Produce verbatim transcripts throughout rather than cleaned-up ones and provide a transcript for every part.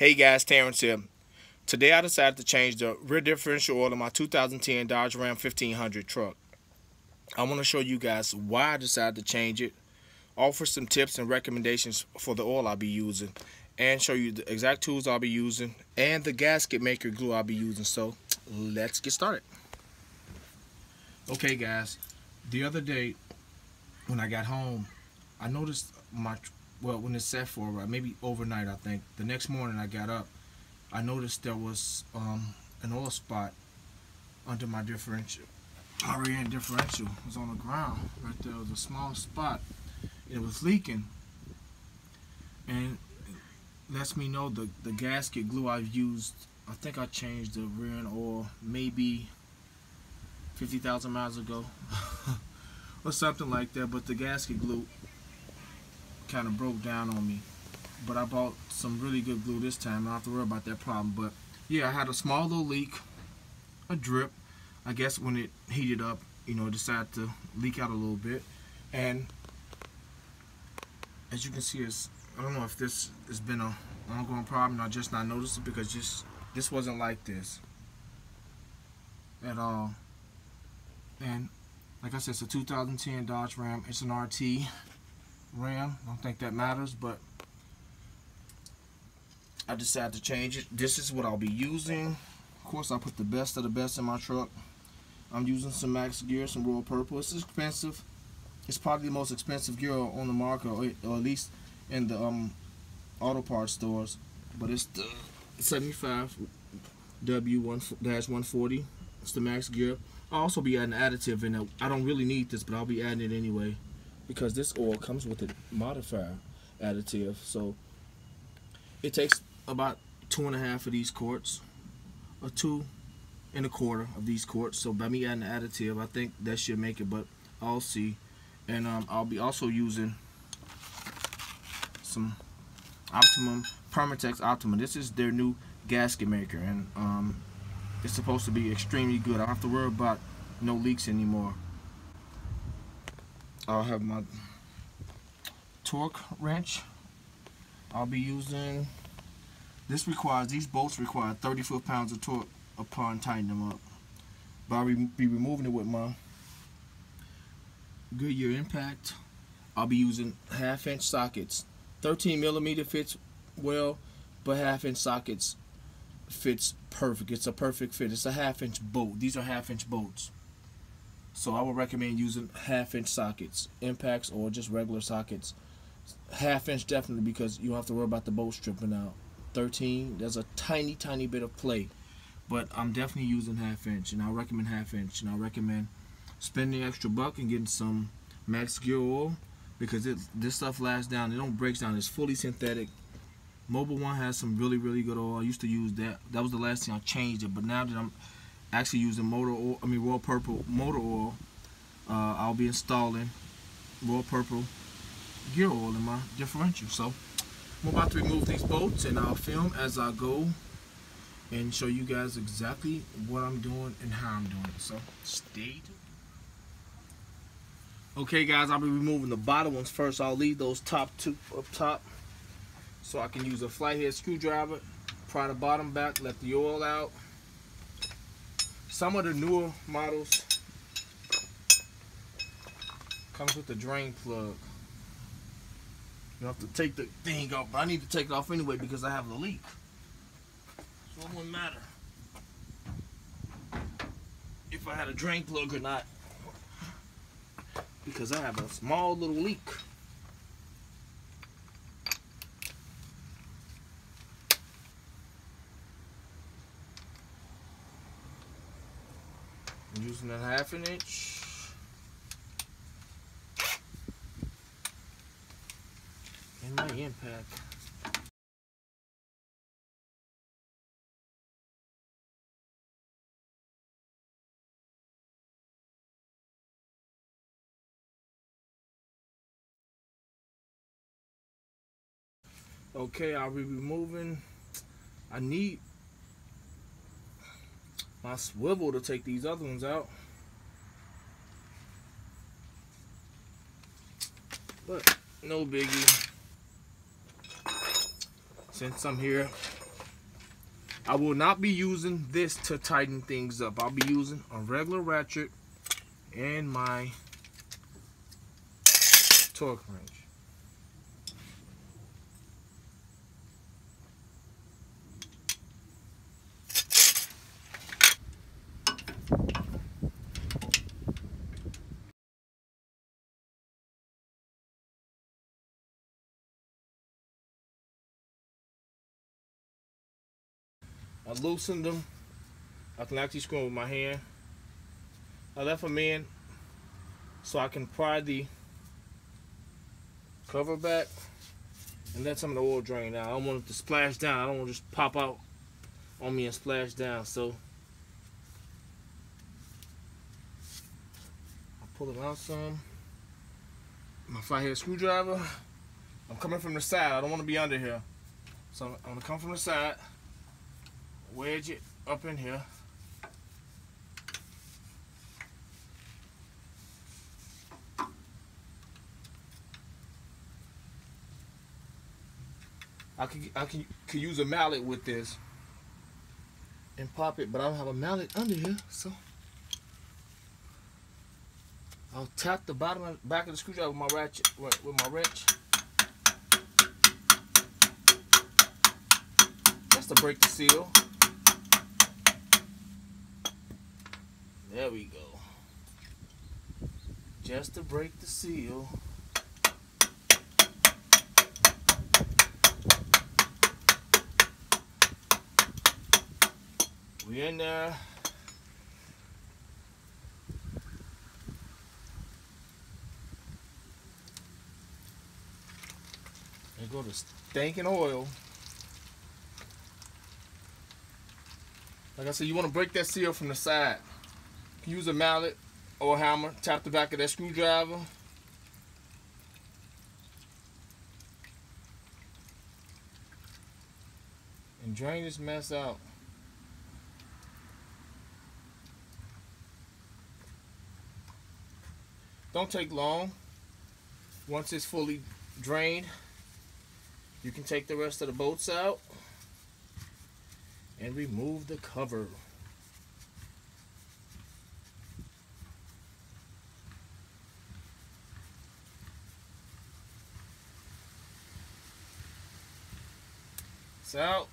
Hey guys, Terrence here. Today I decided to change the rear differential oil on my two thousand ten Dodge Ram fifteen hundred truck. I want to show you guys why I decided to change it, offer some tips and recommendations for the oil I'll be using, and show you the exact tools I'll be using and the gasket maker glue I'll be using. So let's get started. Okay guys, the other day when I got home, I noticed my Well, when it sat for a while, maybe overnight, I think. The next morning I got up, I noticed there was um, an oil spot under my differential. My rear end differential was on the ground. Right there was a small spot. It was leaking. And it lets me know the, the gasket glue I've used. I think I changed the rear end oil maybe fifty thousand miles ago or something like that. But the gasket glue kind of broke down on me, but I bought some really good glue this time. I don't have to worry about that problem. But yeah, I had a small little leak, a drip. I guess when it heated up, you know, it decided to leak out a little bit. And as you can see, it's, I don't know if this has been an ongoing problem and I just not noticed it, because just this wasn't like this at all. And like I said, it's a two thousand ten Dodge Ram. It's an R T Ram, don't think that matters, but I decided to change it. This is what I'll be using. Of course, I put the best of the best in my truck. I'm using some Max gear, some Royal Purple. It's expensive. It's probably the most expensive gear on the market, or, or at least in the um, auto parts stores. But it's the seventy-five W one dash one forty. It's the Max gear. I'll also be adding additive in it. I don't really need this, but I'll be adding it anyway, because this oil comes with a modifier additive. So it takes about two and a half of these quarts, or two and a quarter of these quarts. So by me adding the additive, I think that should make it, but I'll see. And um, I'll be also using some Optimum, Permatex Optimum. This is their new gasket maker, and um, it's supposed to be extremely good. I don't have to worry about no leaks anymore. I'll have my torque wrench. I'll be using this. Requires these bolts require thirty foot-pounds of torque upon tightening them up, but I'll be removing it with my Goodyear impact. I'll be using half-inch sockets. thirteen millimeter fits well, but half-inch sockets fits perfect. It's a perfect fit. It's a half-inch bolt. These are half-inch bolts. So I would recommend using half-inch sockets, impacts, or just regular sockets. Half-inch definitely, because you don't have to worry about the bolt stripping out. thirteen, there's a tiny, tiny bit of play, but I'm definitely using half-inch, and I recommend half-inch. And I recommend spending the extra buck and getting some Max gear oil, because it, this stuff lasts down. It don't break down. It's fully synthetic. Mobil One has some really, really good oil. I used to use that. That was the last thing I changed it, but now that I'm actually using motor oil, I mean Royal Purple motor oil, uh, I'll be installing Royal Purple gear oil in my differential. So I'm about to remove these bolts, and I'll film as I go and show you guys exactly what I'm doing and how I'm doing it. So stay tuned. Okay guys, I'll be removing the bottom ones first. I'll leave those top two up top so I can use a flathead screwdriver, pry the bottom back, let the oil out. Some of the newer models comes with the drain plug. You have to take the thing off, but I need to take it off anyway because I have a leak, so it wouldn't matter if I had a drain plug or not, because I have a small little leak. Using a half an inch. And my impact. Okay, I'll be removing. I need my swivel to take these other ones out, but no biggie. Since I'm here, I will not be using this to tighten things up. I'll be using a regular ratchet and my torque wrench. I loosened them. I can actually screw them with my hand. I left them in so I can pry the cover back and let some of the oil drain out. I don't want it to splash down. I don't want it to just pop out on me and splash down. So I pull it out some. My flathead screwdriver. I'm coming from the side. I don't want to be under here. So I'm going to come from the side. Wedge it up in here. I could I can could use a mallet with this and pop it, but I don't have a mallet under here, so I'll tap the bottom of, back of the screwdriver with my ratchet with my wrench. Just to break the seal. There we go. Just to break the seal. We're in there. There go the stinking oil. Like I said, you want to break that seal from the side. Use a mallet or a hammer, tap the back of that screwdriver. And drain this mess out. Don't take long. Once it's fully drained, you can take the rest of the bolts out and remove the cover. Out.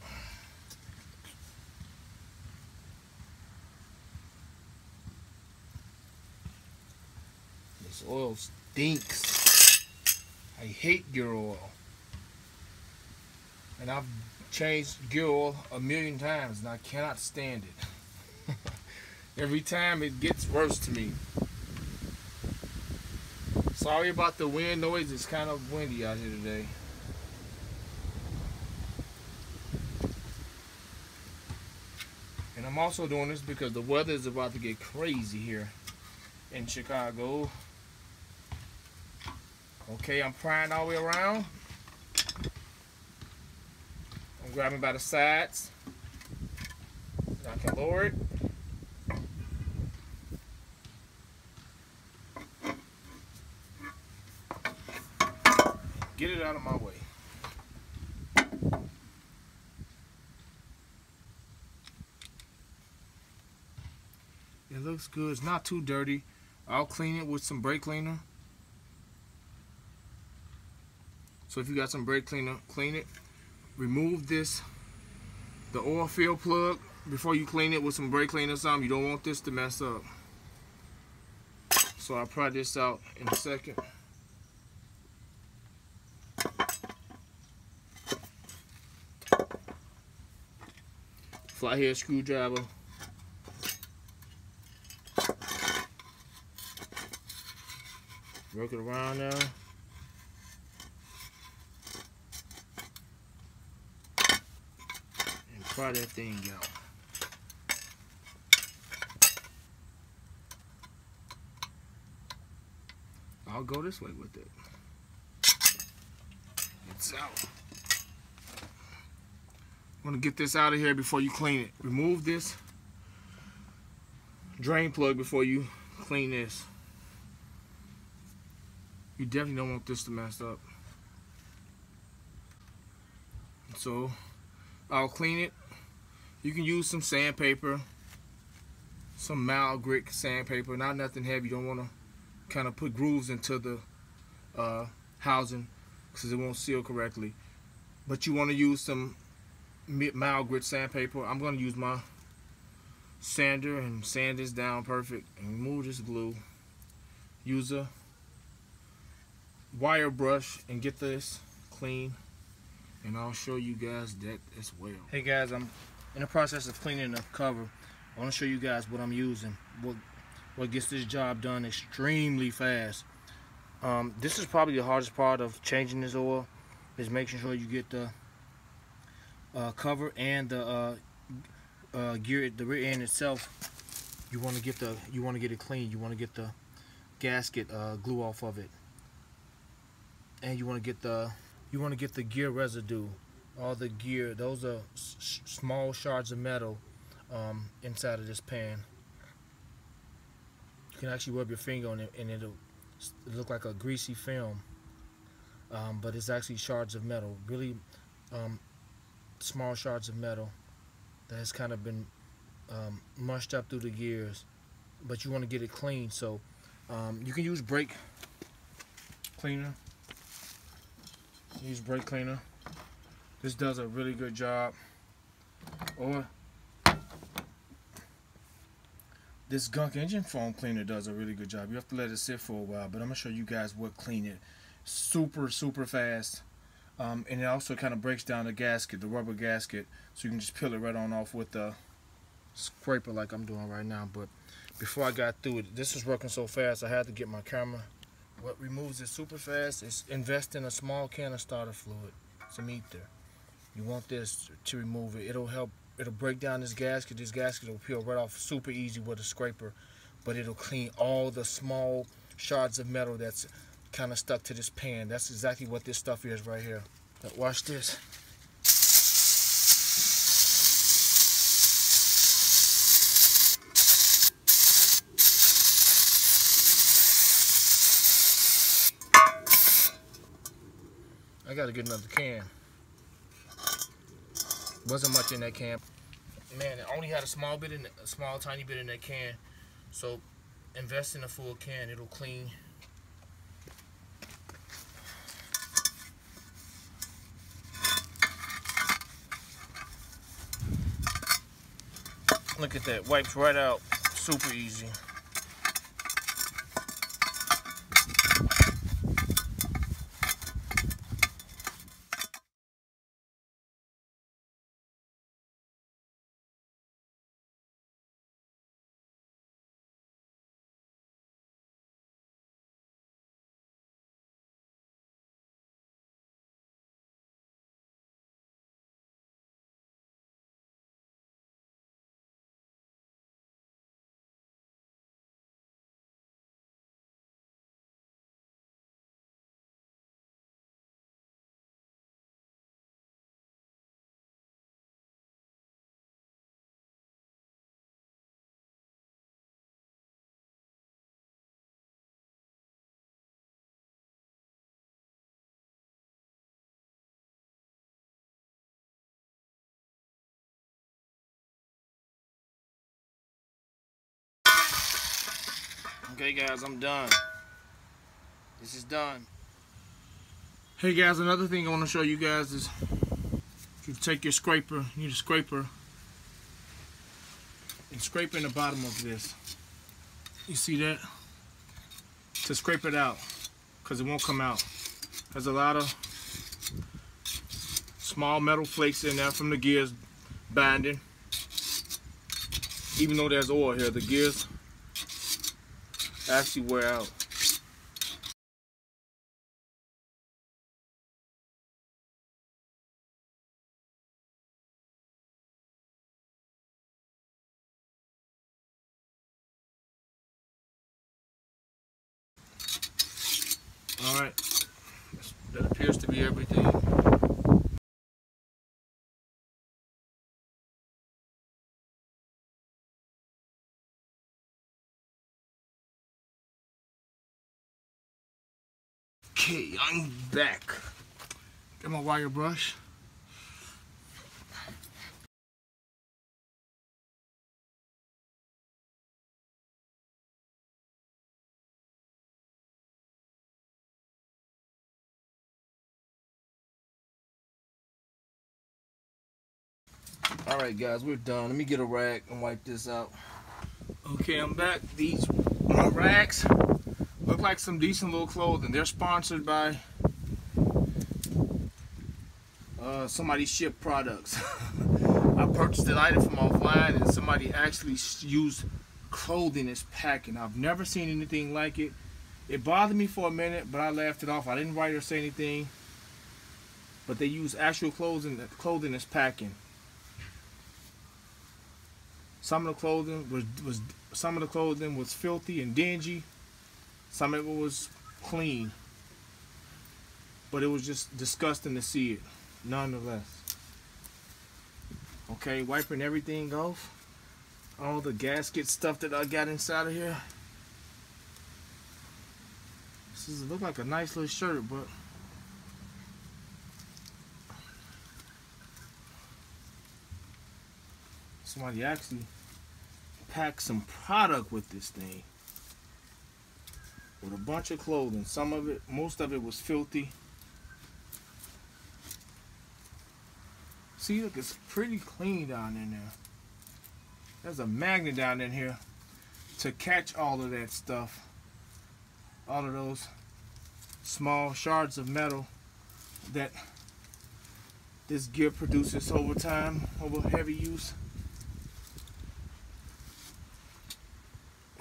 This oil stinks. I hate gear oil. And I've changed gear oil a million times and I cannot stand it. Every time it gets worse to me. Sorry about the wind noise. It's kind of windy out here today. I'm also doing this because the weather is about to get crazy here in Chicago. Okay, I'm prying all the way around. I'm grabbing by the sides. I can lower it. Get it out of my way. It looks good. It's not too dirty. I'll clean it with some brake cleaner. So if you got some brake cleaner, clean it. Remove this, the oil fill plug, before you clean it with some brake cleaner or something. You don't want this to mess up. So I'll pry this out in a second. Flathead screwdriver. Work it around now. And pry that thing out. I'll go this way with it. It's out. I'm gonna get this out of here before you clean it. Remove this drain plug before you clean this. You definitely don't want this to mess up. So I'll clean it You can use some sandpaper, some mild grit sandpaper, not nothing heavy. You don't want to kind of put grooves into the uh, housing because it won't seal correctly. But you want to use some mild grit sandpaper. I'm going to use my sander and sand this down perfect and remove this glue. Use a wire brush and get this clean, and I'll show you guys that as well. Hey guys, I'm in the process of cleaning the cover. I want to show you guys what I'm using, what what gets this job done extremely fast. Um, this is probably the hardest part of changing this oil, is making sure you get the uh, cover and the uh, uh, gear, the rear end itself. You want to get the you want to get it clean. You want to get the gasket uh, glue off of it, and you want to get the you want to get the gear residue, all the gear. Those are sh small shards of metal um, inside of this pan. You can actually rub your finger on it and it'll look like a greasy film, um, but it's actually shards of metal, really um, small shards of metal that has kind of been um, mushed up through the gears. But you want to get it clean, so um, you can use brake cleaner. Use brake cleaner. This does a really good job. Or this gunk engine foam cleaner does a really good job. You have to let it sit for a while, but I'm gonna show you guys what clean it super super fast, um, and it also kind of breaks down the gasket, the rubber gasket, so you can just peel it right on off with the scraper like I'm doing right now. But before I got through it, this is working so fast I had to get my camera. What removes it super fast is invest in a small can of starter fluid. It's an ether. You want this to remove it. It'll help. It'll break down this gasket. This gasket will peel right off super easy with a scraper, but it'll clean all the small shards of metal that's kind of stuck to this pan. That's exactly what this stuff is right here. Now watch this. I gotta get another can. Wasn't much in that can. Man, it only had a small bit in the, a small tiny bit in that can. So invest in a full can, it'll clean. Look at that, wipes right out, super easy. Okay guys, I'm done. This is done. Hey guys, another thing I want to show you guys is if you take your scraper, you need a scraper, and scrape in the bottom of this. You see that? To scrape it out, because it won't come out. There's a lot of small metal flakes in there from the gears binding. Even though there's oil here, the gears actually wear out. All right, that appears to be everything. Okay, I'm back. Got my wire brush. All right, guys, we're done. Let me get a rag and wipe this out. Okay, I'm back. These rags look like some decent little clothing. They're sponsored by uh, somebody shipped products. I purchased an item from offline, and somebody actually used clothing as packing. I've never seen anything like it. It bothered me for a minute, but I laughed it off. I didn't write or say anything. But they use actual clothing, clothing as packing. Some of the clothing was, was some of the clothing was filthy and dingy. Some of it was clean. But it was just disgusting to see it, nonetheless. Okay, wiping everything off. All the gasket stuff that I got inside of here. This is look like a nice little shirt, but somebody actually packed some product with this thing, with a bunch of clothing. Some of it, most of it was filthy. See, look, it's pretty clean down in there. There's a magnet down in here to catch all of that stuff, all of those small shards of metal that this gear produces over time, over heavy use.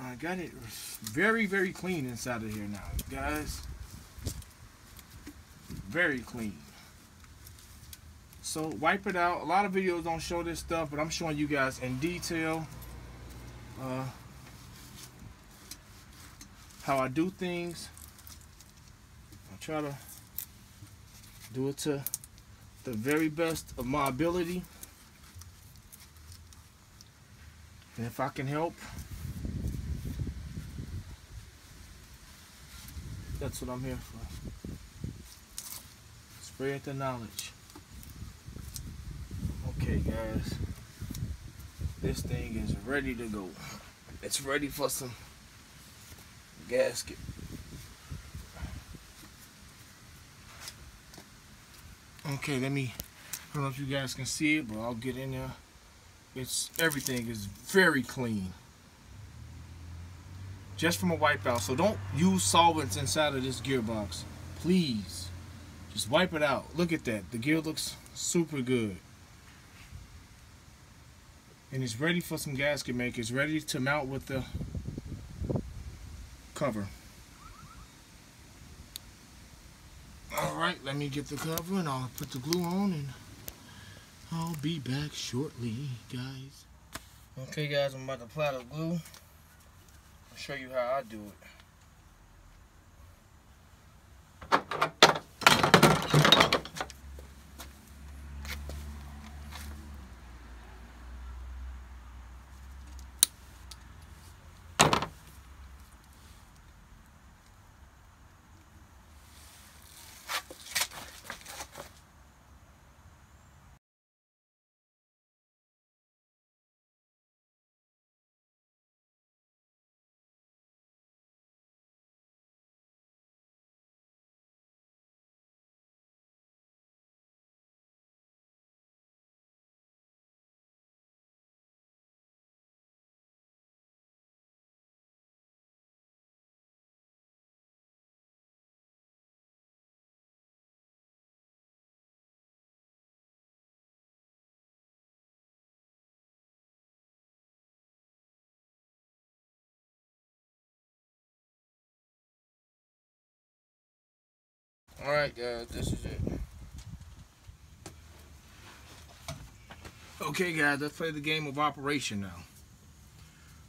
I got it very, very clean inside of here now, guys. Very clean. So wipe it out. A lot of videos don't show this stuff, but I'm showing you guys in detail uh, how I do things. I try to do it to the very best of my ability, and if I can help, that's what I'm here for. Spread the knowledge. Okay, guys, this thing is ready to go. It's ready for some gasket. Okay, let me, I don't know if you guys can see it, but I'll get in there. It's, everything is very clean, just from a wipeout. So don't use solvents inside of this gearbox, please. Just wipe it out. Look at that. The gear looks super good. And it's ready for some gasket make. It's ready to mount with the cover. Alright, let me get the cover and I'll put the glue on, and I'll be back shortly, guys. Okay, guys, I'm about to apply the glue. I'll show you how I do it. Alright, guys, this is it. Okay, guys, let's play the game of operation now.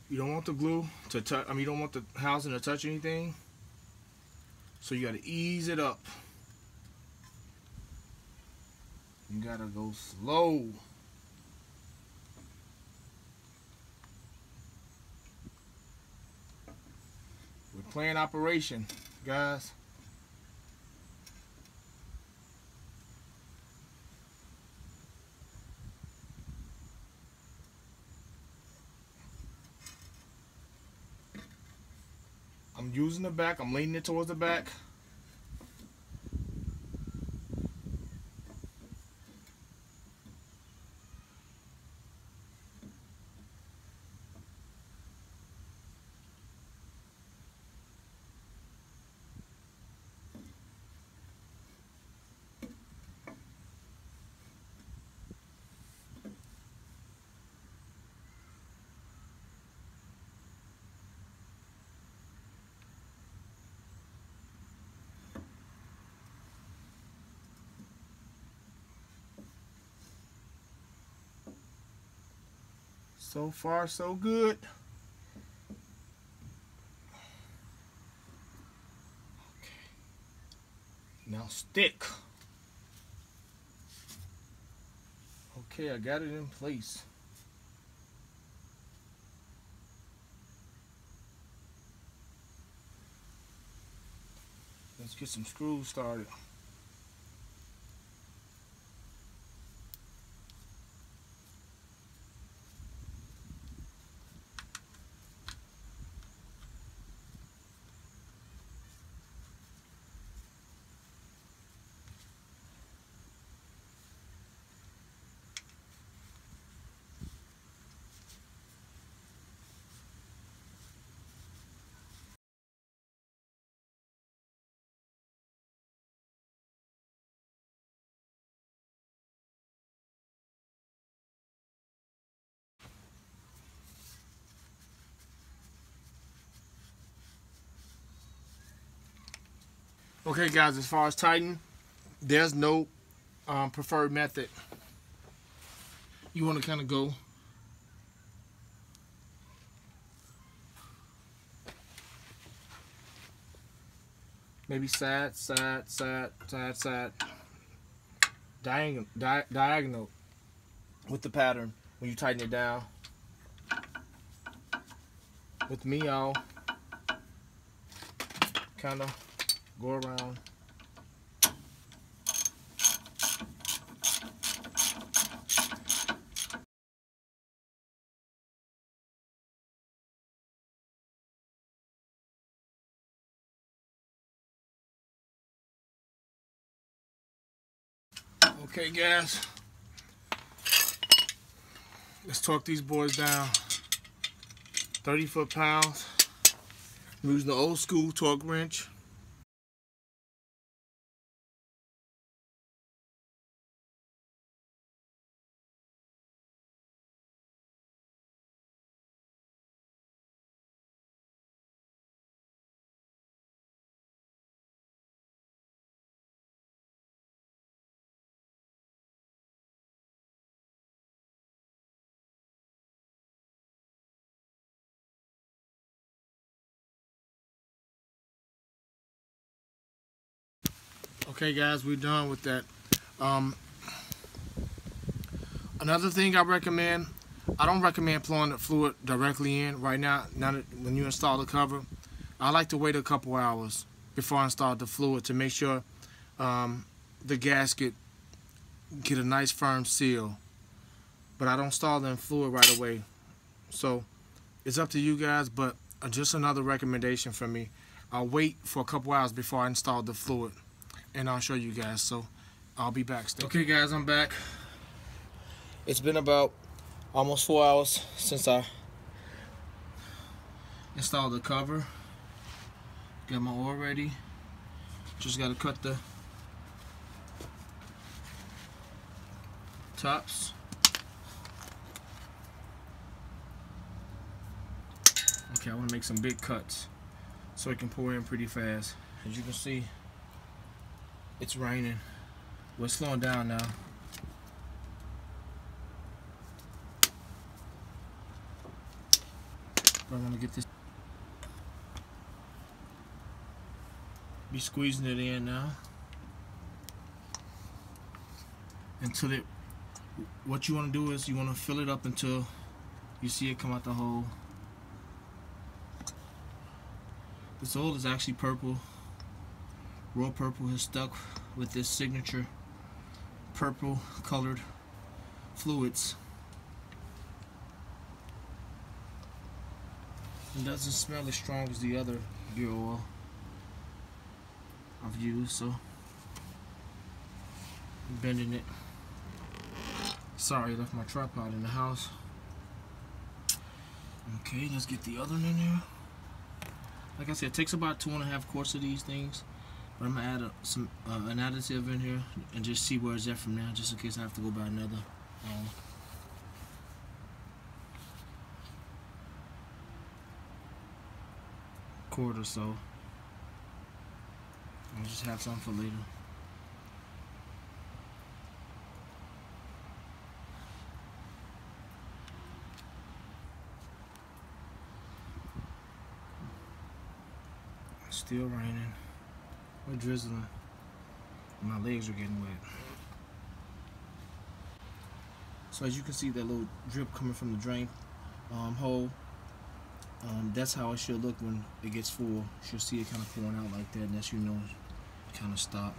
You don't want the glue to touch, I mean, you don't want the housing to touch anything. So you gotta ease it up. You gotta go slow. We're playing operation, guys. I'm using the back, I'm leaning it towards the back. So far, so good. Okay. Now stick. Okay, I got it in place. Let's get some screws started. Okay guys, as far as tightening, there's no um, preferred method. You want to kind of go maybe side, side, side, side, side, diagonal, di diagonal with the pattern when you tighten it down. With me, I'll kind of go around. Okay guys, let's torque these boys down. Thirty foot pounds. I'm using the old school torque wrench. Okay guys, we're done with that. Um, another thing I recommend, I don't recommend pouring the fluid directly in right now, now that when you install the cover. I like to wait a couple hours before I install the fluid to make sure um, the gasket get a nice firm seal. But I don't install the fluid right away. So it's up to you guys, but just another recommendation from me. I'll wait for a couple hours before I install the fluid, and I'll show you guys. So I'll be back still. Okay guys, I'm back. It's been about almost four hours since I installed the cover. Got my oil ready. Just gotta cut the tops. Okay, I wanna make some big cuts so it can pour in pretty fast. As you can see, it's raining. We're slowing down now. But I'm gonna get this. Be squeezing it in now until it. What you want to do is you want to fill it up until you see it come out the hole. This oil is actually purple. Royal Purple has stuck with this signature purple colored fluids. It doesn't smell as strong as the other gear oil I've used, so I'm bending it. Sorry, I left my tripod in the house. Okay, let's get the other one in there. Like I said, it takes about two and a half quarts of these things. But I'm gonna add a, some uh, an additive in here and just see where it's at from now, just in case I have to go buy another. Um, quart or so. I'll just have some for later. still raining or drizzling. My legs are getting wet. So as you can see, that little drip coming from the drain um, hole, um, that's how it should look when it gets full. You'll see it kind of pouring out like that, and that's, you know, kind of stopped.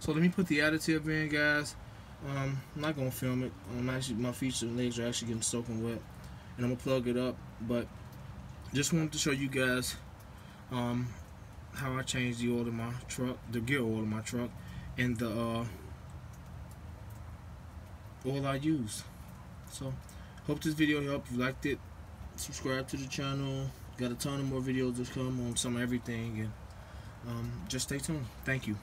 So let me put the additive in, guys. Um, I'm not gonna film it. Um, actually, my feet and legs are actually getting soaking wet, and I'm gonna plug it up. But just wanted to show you guys um, how I changed the oil in my truck, the gear oil in my truck, and the uh, oil I use. So hope this video helped. If you liked it, subscribe to the channel. Got a ton of more videos to come on some everything, and um, just stay tuned. Thank you.